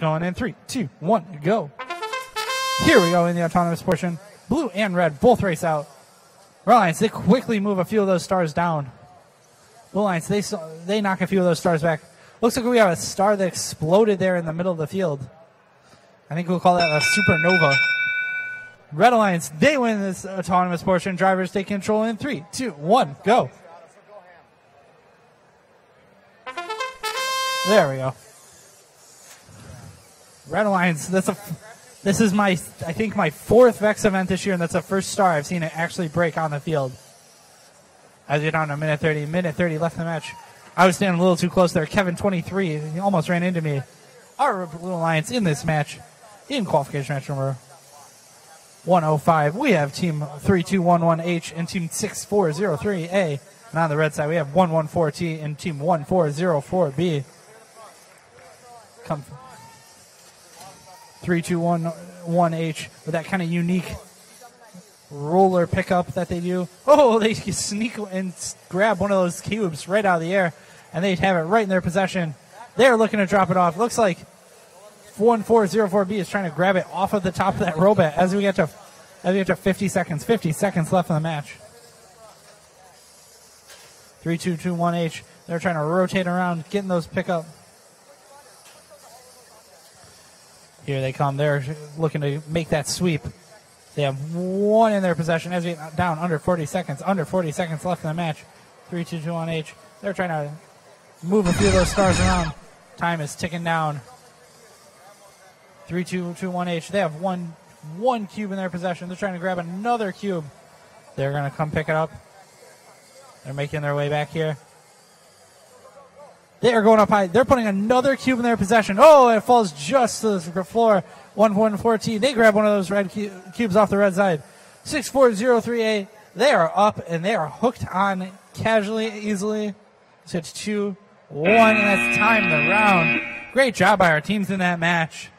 going in 3, 2, 1, go. Here we go in the autonomous portion. Blue and red both race out. Red lines, they quickly move a few of those stars down. Blue lines, they knock a few of those stars back. Looks like we have a star that exploded there in the middle of the field. I think we'll call that a supernova. Red Alliance, they win this autonomous portion. Drivers take control in 3, 2, 1, go. There we go. Red Alliance, this is I think my fourth VEX event this year, and that's the first star I've seen it actually break on the field. As you're down to minute 30 left in the match. I was standing a little too close there. Kevin 23, he almost ran into me. Our Blue Alliance in this match, in qualification match number 105, we have team 3211H and team 6403A. And on the red side, we have 114T and team 1404B. Come 3211H with that kind of unique roller pickup that they do. Oh, they sneak and grab one of those cubes right out of the air, and they'd have it right in their possession. They're looking to drop it off. Looks like 1404B is trying to grab it off of the top of that robot as we get to 50 seconds left in the match. 3221H, they're trying to rotate around, getting those pickup. Here they come. They're looking to make that sweep. They have one in their possession as we get down under 40 seconds. Under 40 seconds left in the match. 3221H, they're trying to move a few of those stars around. Time is ticking down. 3221H, they have one cube in their possession. They're trying to grab another cube. They're going to come pick it up. They're making their way back here. They are going up high. They're putting another cube in their possession. Oh, it falls just to the floor. 114T, they grab one of those red cubes off the red side. 6403A, they are up, and they are hooked on casually, easily. So it's 2, 1, and that's time the round. Great job by our teams in that match.